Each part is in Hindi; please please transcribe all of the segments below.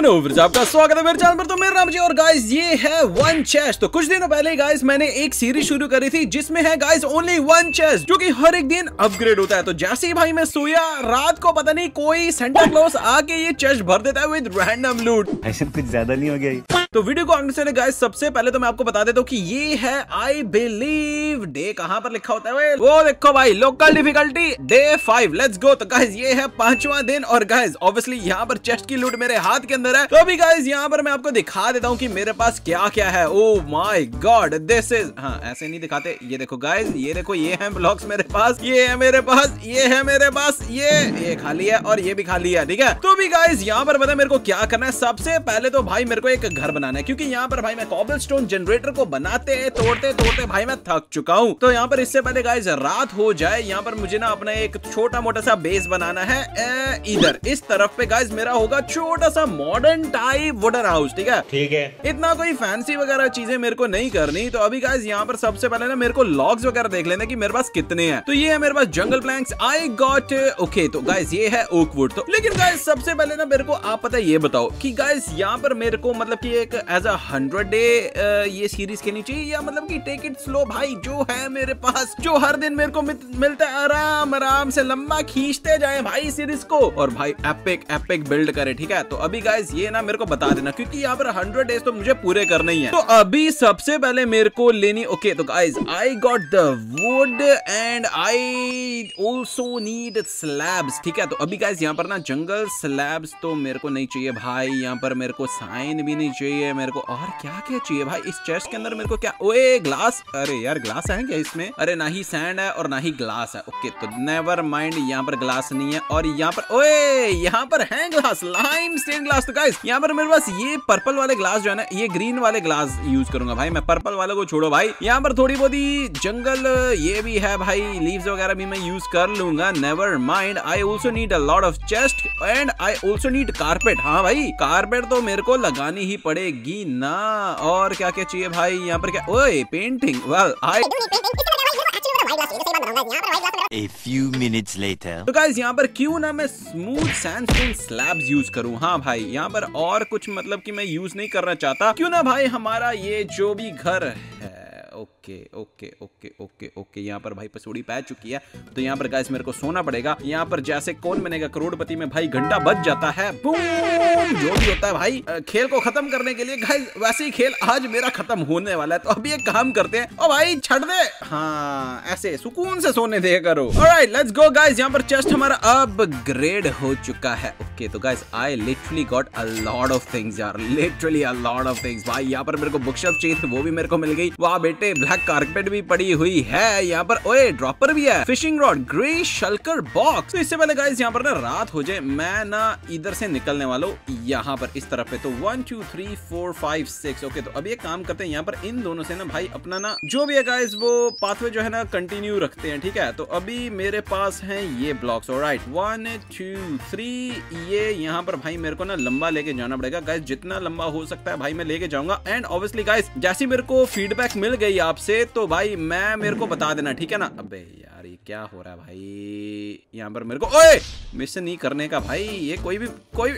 आपका स्वागत है मेरे चैनल पर। तो मेरा नाम जी और गाइस ये है वन चेस्ट। तो कुछ दिनों पहले गाइस मैंने एक सीरीज शुरू करी थी जिसमें है गाइस ओनली वन चेस्ट जो कि हर एक दिन अपग्रेड होता है। तो जैसे ही भाई मैं सोया रात को पता नहीं कोई सेंटा क्लॉज आके ये चेस्ट भर देता है विद रैंडम लूट। ऐसे कुछ ज्यादा नहीं हो गया। तो वीडियो को आगे से गाइस सबसे पहले तो मैं आपको बता देता हूँ कि ये है आई बिलीव डे। कहाँ पर लिखा होता है वो देखो भाई, local difficulty day 5। Let's go. तो गाइस ये है 5वां दिन और गाइस ऑब्वियसली यहाँ पर चेस्ट की लूट मेरे हाथ के अंदर है। तो अभी गाइस यहाँ पर मैं आपको दिखा देता हूँ कि मेरे पास क्या क्या है। Oh my god this is, हाँ ऐसे नहीं दिखाते। ये देखो गाइस, ये देखो ये है ब्लॉक्स मेरे पास, ये है मेरे पास, ये है मेरे पास, ये खाली है और ये भी खाली है। ठीक है, तो भी गाइस यहाँ पर पता है मेरे को क्या करना है। सबसे पहले तो भाई मेरे को एक घर बनाना है क्योंकि यहाँ पर भाई मैं कॉबलस्टोन जनरेटर को बनाते तोड़ते तोड़ते भाई मैं थक चुका हूँ। तो यहाँ पर इससे पहले गाइस रात हो जाए यहाँ पर मुझे ना अपना एक छोटा मोटा सा बेस बनाना है। इधर इस तरफ पे गाइस मेरा होगा छोटा सा मॉडर्न टाइप वुडन हाउस। ठीक है ठीक है, इतना कोई फैंसी वगैरह चीजें मेरे को नहीं करनी। तो अभी गाइस यहाँ पर सबसे पहले ना मेरे को लॉग्स वगैरह देख लेना कि मेरे पास कितने हैं। तो ये है मेरे पास jungle planks, I got okay. तो गाइस ये है ओकवुड। तो लेकिन गाइस सबसे पहले ना मेरे को आप पता ये बताओ कि गाइस यहाँ पर मेरे को मतलब कि एक एज अ 100 डे ये सीरीज के नीचे या मतलब कि टेक इट स्लो भाई, जो है मेरे पास जो हर दिन मेरे को मिलता है आराम आराम से लंबा खींचते जाए भाई सीरीज को और भाई एपिक एपिक बिल्ड करे। ठीक है, तो अभी गाइस ये ना मेरे को बता देना क्योंकि यहाँ पर 100 डेज तो मुझे पूरे करने ही है। तो अभी सबसे पहले मेरे को लेनी ओके। तो guys I got the wood and I also need slabs. ठीक है, तो अभी गाइस यहाँ पर ना जंगल स्लैब्स तो मेरे को नहीं चाहिए भाई। यहाँ पर मेरे को साइन भी नहीं चाहिए, मेरे को और क्या क्या चाहिए भाई इस चेस्ट के अंदर मेरे को क्या। ओए ग्लास, अरे यार ग्लास है क्या इसमें? अरे ना ही सैंड है और ना ही ग्लास है। ओके तो नेवर माइंड, यहाँ पर ग्लास नहीं है। और यहाँ पर ओए यहाँ पर है ग्लास, लाइम स्टेन ग्लास। तो गाइस यहाँ पर मेरे पास ये पर्पल वाले ग्लास जो है ना, ये ग्रीन वाले ग्लास यूज करूंगा भाई मैं। पर्पल वाले को छोड़ो भाई। यहाँ पर थोड़ी बहुत ही जंगल ये भी है भाई, लीव्स वगैरह भी मैं यूज कर लूंगा, never mind. I also need a lot of chest and I also need carpet. हाँ भाई कारपेट तो मेरे को लगानी ही पड़ेगी ना। और क्या क्या चाहिए भाई यहाँ पर क्या? ओए painting, well I A few minutes later. तो गाइस यहाँ पर क्यों ना मैं स्मूथ सैंडस्टोन स्लैब्स यूज करूँ। हाँ भाई यहाँ पर और कुछ मतलब कि मैं यूज नहीं करना चाहता। क्यों ना भाई हमारा ये जो भी घर है okay okay okay okay okay. यहाँ पर भाई पसूड़ी पै चुकी है तो यहाँ पर गाइस मेरे को सोना पड़ेगा। यहाँ पर जैसे कौन बनेगा करोड़पति में भाई घंटा बच जाता है। बूम जो भी होता है भाई खेल को खत्म करने के लिए गाइस, वैसे ही खेल आज मेरा खत्म होने वाला है। तो अभी एक काम करते हैं, ओ भाई छट दे, हाँ ऐसे सुकून से सोने दे करो। Alright let's go guys. यहाँ पर चेस्ट हमारा अपग्रेड हो चुका है। ओके तो guys I literally got a lot of things यार, literally a lot of things भाई। यहाँ पर मेरे को बुकशेल्फ चाहिए थी वो भी मेरे को मिल गई। वाह बेटे, ब्लैक कार्पेट भी पड़ी हुई है यहाँ पर। ओए ड्रॉपर भी है, fishing rod, grey shulker box. तो इससे पहले गाइस यहाँ पर ना रात हो जाए मैं ना इधर से निकलने वाला हूँ यहाँ पर इस तरफ पे। तो 1 2 3 4 5 6 ओके। तो अभी एक काम करते हैं यहाँ पर इन दोनों से ना भाई अपना ना जो भी है गाइस वो पाथवे जो है ना कंटिन्यू रखते हैं। ठीक है, तो अभी मेरे पास है ये ब्लॉक्स। ऑलराइट 1 2 3 ये यहाँ पर भाई मेरे को ना लंबा लेके जाना पड़ेगा गाइस, जितना लंबा हो सकता है भाई मैं लेके जाऊंगा। एंड ऑब्वियसली गाइस जैसी मेरे को फीडबैक मिल गई आपसे तो भाई मैं मेरे को बता देना। ठीक है ना। अबे यार ये क्या हो रहा है भाई यहाँ पर मेरे को? ओए मिस नहीं करने का भाई, ये कोई भी ओए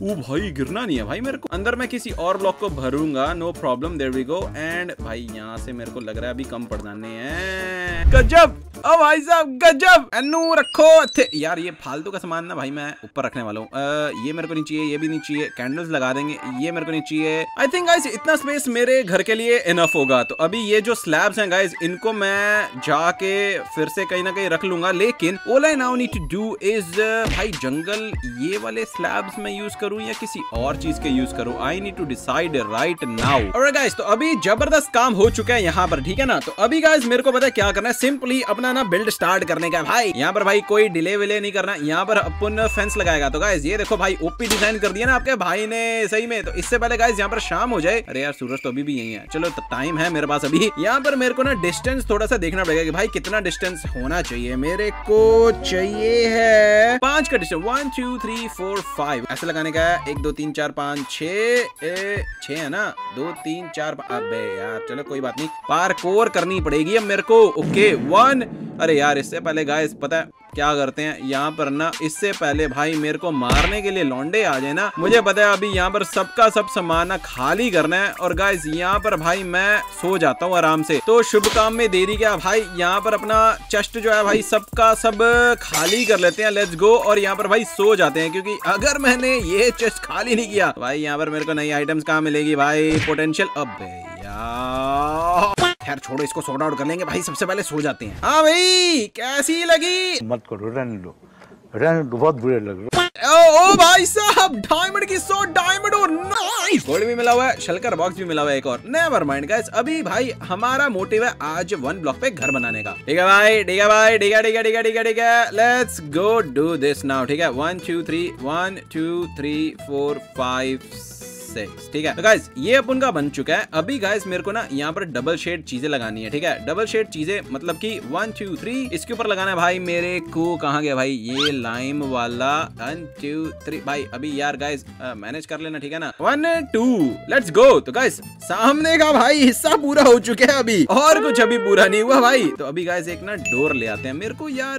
वो भाई गिरना नहीं है भाई मेरे को। अंदर मैं किसी और ब्लॉक को भरूंगा, no problem, there we go. And भाई यहाँ से मेरे को लग रहा है अभी कम पड़ जाने हैं। गजब ओ भाई साहब गजब, अनु रखो यार ये फालतू का सामान ना भाई मैं ऊपर रखने वाला हूँ। ये मेरे को नहीं चाहिए, ये भी नहीं चाहिए, कैंडल्स लगा देंगे, ये मेरे को नहीं चाहिए। आई थिंक गाइस इतना स्पेस मेरे घर के लिए इनफ होगा। तो अभी ये जो स्लैब्स हैं गाइस इनको मैं जाके फिर से कहीं ना कहीं रख लूंगा। लेकिन all I now need to do is भाई जंगल ये वाले स्लैब्स में यूज करूँ या किसी और चीज के यूज करूँ, I need to decide right now. Alright guys तो अभी जबरदस्त काम हो चुका है यहाँ पर। ठीक है ना, तो अभी गाइस मेरे को पता है क्या करना है, सिंपली अपना ना बिल्ड स्टार्ट करने का भाई। यहाँ पर भाई कोई डिले विले नहीं करना, यहाँ पर अपन फेंस लगाएगा। तो गाइस ये देखो भाई ओपी डिजाइन कर दिया ना आपके भाई ने सही में। तो इससे पहले गाइस यहाँ पर शाम हो जाए, अरे यार सूरज तो अभी भी यही है, चलो टाइम है मेरे पास अभी। यहाँ पर मेरे को ना डिस्टेंस थोड़ा सा देखना पड़ेगा कि भाई कितना डिस्टेंस होना चाहिए। मेरे को चाहिए है 5 का डिस्टेंस, 1 2 3 4 5 ऐसे लगाने का है। 1 2 3 4 5 6 है ना, 2 3 4। अबे यार चलो कोई बात नहीं, पार्कोर करनी पड़ेगी अब मेरे को। ओके 1 अरे यार इससे पहले गाइस पता है क्या करते हैं यहाँ पर ना, इससे पहले भाई मेरे को मारने के लिए लौंडे आ जाए ना, मुझे पता है अभी यहाँ पर सबका सब सामान खाली करना है। और गाइस यहाँ पर भाई मैं सो जाता हूँ आराम से, तो शुभ काम में देरी क्या भाई। यहाँ पर अपना चेस्ट जो है भाई सबका सब खाली कर लेते हैं, लेट्स गो। और यहाँ पर भाई सो जाते हैं, क्योंकि अगर मैंने ये चेस्ट खाली नहीं किया भाई यहाँ पर मेरे को नई आइटम्स कहाँ मिलेगी भाई, पोटेंशियल। अब यार खैर छोड़ो, इसको सॉर्ट आउट कर लेंगे भाई, सबसे पहले सो जाते हैं। हाँ भाई कैसी लगी, मत करो रहने दो, बहुत बुरे लग रहे। ओ भाई साहब डायमंड की 100 डायमंड और नाइस गोल्ड भी मिला हुआ है, शलकर बॉक्स भी मिला हुआ है एक और। नेवर माइंड गाइस, अभी भाई हमारा मोटिव है आज 1 ब्लॉक पे घर बनाने का। ठीक है भाई, ठीक है भाई, ठीक है, ठीक है, ठीक है, ठीक है, ठीक है, let's go do this now. ठीक है 1 2 3 1 2 3 4 5 6। ठीक है तो गाइस ये अपन का बन चुका है। अभी गाइस मेरे को ना यहाँ पर डबल शेड चीजें लगानी है। ठीक है डबल शेड चीजें मतलब कि 1 2 3 इसके ऊपर लगाना है भाई मेरे को। कहाँ गया भाई ये लाइम वाला, 1 2 3 भाई अभी यार गाइस मैनेज कर लेना। ठीक है ना 1 2 लेट्स गो। तो गाइस सामने का भाई हिस्सा पूरा हो चुका है, अभी और कुछ अभी पूरा नहीं हुआ भाई। तो अभी गाइस एक ना डोर ले आते हैं, मेरे को यार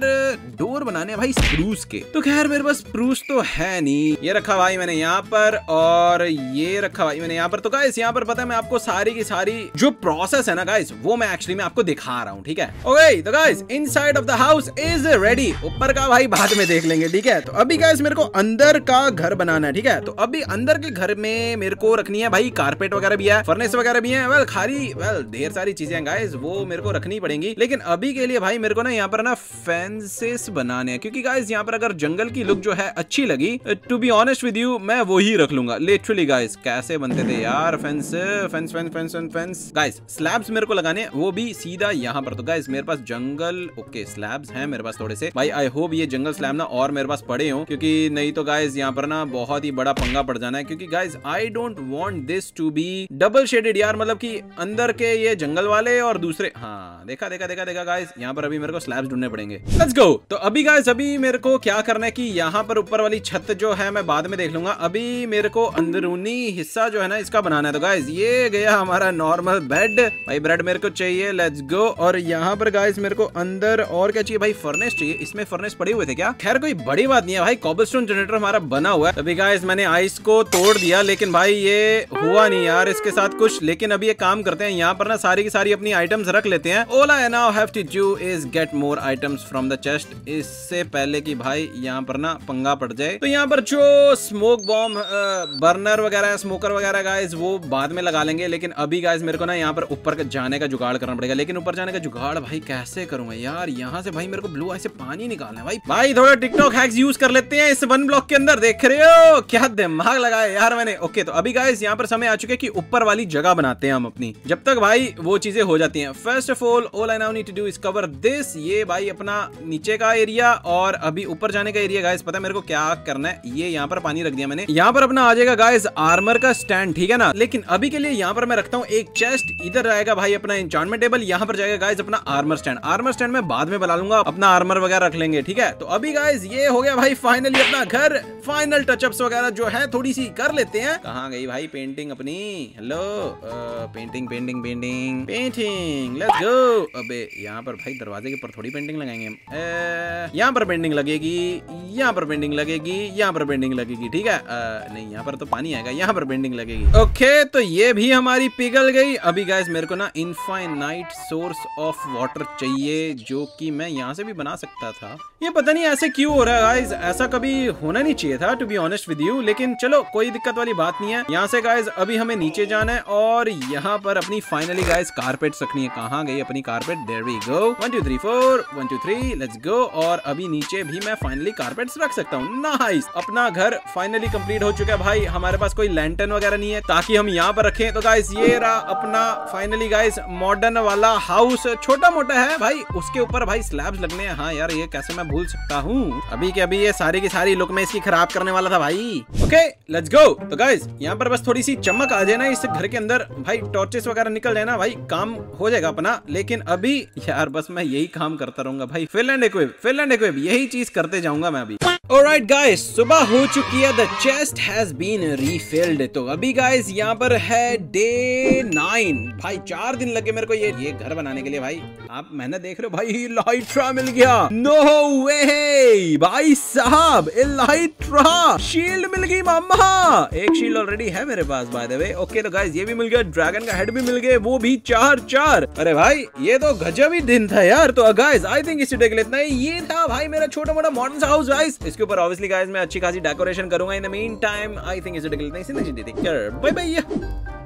डोर बनाने भाई स्प्रूस के। तो खैर मेरे पास स्प्रूस तो है नहीं, ये रखा भाई मैंने यहाँ पर और ये रखा भाई मैंने यहाँ पर। तो गाइस यहाँ पर पता है मैं आपको सारी की सारी जो प्रोसेस है ना गाइस वो मैं एक्चुअली मैं आपको दिखा रहा हूँ। ठीक है ओके तो guys inside of the house is ready, ऊपर का भाई बाद में देख लेंगे। ठीक है तो अभी गाइस मेरे को अंदर का घर बनाना है। ठीक है तो अभी अंदर के घर में मेरे को रखनी है भाई कारपेट वगैरह भी है, फर्नेस वगैरह भी है, वेल खाली वेल ढेर सारी चीजें हैं गाइस वो मेरे को रखनी पड़ेंगी। लेकिन अभी के लिए भाई मेरे को ना यहाँ पर ना फेंसेस बनाने हैं, क्योंकि गाइस यहाँ पर अगर जंगल की लुक जो है अच्छी लगी to be honest with you मैं वो ही रख लूंगा लिटरली। गाइस कैसे बनते थे यार fence fence fence fence fence. Guys slabs मेरे को लगाने, वो भी सीधा यहाँ पर। तो गाइस मेरे पास जंगल ओके स्लैब्स हैं मेरे पास थोड़े से भाई, आई होप ये जंगल स्लैब ना और मेरे पास पड़े हो, क्योंकि नहीं तो गाइस यहाँ पर ना बहुत ही बड़ा पंगा पड़ जाना है। क्योंकि guys I don't want this to be double shaded यार, मतलब कि अंदर के ये जंगल वाले और दूसरे। हाँ देखा देखा देखा देखा गाइस यहाँ पर अभी मेरे को स्लैब्स ढूंढने पड़ेंगे, लेट्स गो। तो अभी गाइस अभी मेरे को क्या करना है कि यहाँ पर ऊपर वाली छत जो है मैं बाद में देख लूंगा, अभी मेरे को अंदरूनी हिस्सा जो है ना इसका बनाना है। तो गाइस ये गया हमारा नॉर्मल बेड भाई, ब्रेड मेरे को चाहिए, लेट्स गो। और यहाँ पर गाइस मेरे को अंदर और क्या चाहिए भाई, फर्नेस चाहिए। इसमें फर्नेस पड़े हुए थे क्या, खैर कोई बड़ी बात नहीं है भाई, कॉबलस्टोन जनरेटर हमारा बना हुआ है। अभी गाइस मैंने आइस को तोड़ दिया, लेकिन भाई ये हुआ नहीं यार इसके साथ कुछ। लेकिन अभी एक काम करते हैं, यहाँ पर ना सारी की सारी अपनी आइटम्स रख लेते हैं। All I now have to do is get more items from the chest, इससे पहले कि भाई यहाँ पर ना पंगा पड़ जाए। तो यहाँ पर जो स्मोक बॉम्ब बर्नर वगैरह स्मोकर वगैरह गाइस वो बाद में लगा लेंगे, लेकिन अभी गाइस मेरे को ना यहाँ पर ऊपर जाने का जुगाड़ करना पड़ेगा। लेकिन ऊपर जाने का जुगाड़ भाई कैसे करूंगा यार, यहाँ से भाई मेरे को ब्लू आई से पानी निकालना है भाई। भाई थोड़ा टिकटॉक हैक्स यूज कर लेते हैं इस 1 ब्लॉक के अंदर, देख रहे हो क्या दिमाग लगाया यार मैंने। ओके तो अभी गाइस यहाँ पर समय आ चुके कि ऊपर वाली जगह बनाते हैं हम अपनी, जब तक भाई वो चीजें हो जाती है। First of all I now need to do is cover this, ये भाई अपना नीचे का एरिया और अभी ऊपर जाने का एरिया। गाइस पता है मेरे को क्या करना है, ये यहाँ पर पानी रख दिया मैंने, यहाँ पर अपना आ जाएगा गाइस आर्मर का स्टैंड। ठीक है ना, लेकिन अभी के लिए यहाँ पर मैं रखता हूँ एक चेस्ट, इधर रहेगा भाई अपना एन्चेंटमेंट टेबल, यहाँ पर जाएगा गाइस अपना आर्मर स्टैंड। आर्मर स्टैंड में बाद में बना लूंगा, अपना आर्मर वगैरह रख लेंगे। ठीक है तो अभी गाइस ये हो गया भाई फाइनली अपना घर, फाइनल टचअप्स वगैरह जो है थोड़ी सी कर लेते हैं। कहाँ गई भाई पेंटिंग अपनी, hello painting painting painting painting let's go. अबे यहाँ पर भाई दरवाजे के ऊपर थोड़ी पेंटिंग लगाएंगे हम, यहाँ पर पेंटिंग लगेगी, यहाँ पर पेंटिंग लगेगी, यहाँ पर पेंटिंग लगेगी। ठीक है नहीं यहाँ पर तो पानी आएगा, यहाँ पर बेंडिंग लगेगी। ओके तो ये भी हमारी पिघल गई। अभी गाइस मेरे को ना इनफाइनाइट सोर्स ऑफ वाटर चाहिए, जो कि मैं यहाँ से भी बना सकता था। ये पता नहीं ऐसे क्यों हो रहा है गाइस, ऐसा कभी होना नहीं चाहिए था to be honest with you, लेकिन चलो कोई दिक्कत वाली बात नहीं है। यहाँ से गाइस अभी हमें नीचे जाना है और यहाँ पर अपनी फाइनली गाइस कारपेट रखनी है। कहाँ गई अपनी carpet, there we go 1 2 3 4 1 2 3 let's go. और अभी नीचे भी मैं फाइनली कारपेट्स रख सकता हूँ, नाइस। अपना घर फाइनली कंप्लीट हो चुका है भाई, हमारे पास कोई लैंटर्न वगैरह नहीं है ताकि हम यहाँ पर रखें। तो गाइस ये रहा अपना फाइनली गाइस मॉडर्न वाला हाउस, छोटा मोटा है भाई, उसके ऊपर भाई स्लैब्स लगने हैं। हाँ यार ये कैसे मैं भूल सकता हूँ, अभी के अभी ये सारी की सारी लुक में इसकी खराब करने वाला था भाई। Okay let's go. तो गाइस यहाँ पर बस थोड़ी सी चमक आ जाए ना इस घर के अंदर भाई, टॉर्चेस वगैरह निकल जाए ना भाई, काम हो जाएगा अपना। लेकिन अभी यार बस मैं यही काम करता रहूंगा भाई, फिल एंड इक्विप यही चीज करते जाऊंगा मैं अभी। Alright guys, सुबह हो चुकी है, the chest has been refilled। तो अभी guys यहाँ पर है day 9। भाई 4 दिन लगे मेरे को ये घर बनाने के लिए। भाई आप मेहनत देख रहे हो। भाई इलाइट्रा मिल गया, no way! भाई साहब इलाइट्रा शील्ड मिल गई मामा। एक शील्ड ऑलरेडी है मेरे पास by the way। ओके तो guys ये भी मिल गया, ड्रैगन का हेड भी मिल गया, वो भी 4-4। अरे भाई ये तो गजब ही दिन था यार। तो guys I think इस वीडियो के लिए इतना ही। ये था भाई मेरा छोटा मोटा मॉडर्न हाउस गाइस। इसके ऊपर ऑब्वियसली गाइस मैं अच्छी खासी डेकोरेशन करूंगा। In the meantime I think it's ridiculous. नहीं समझ देते, बाय बाय।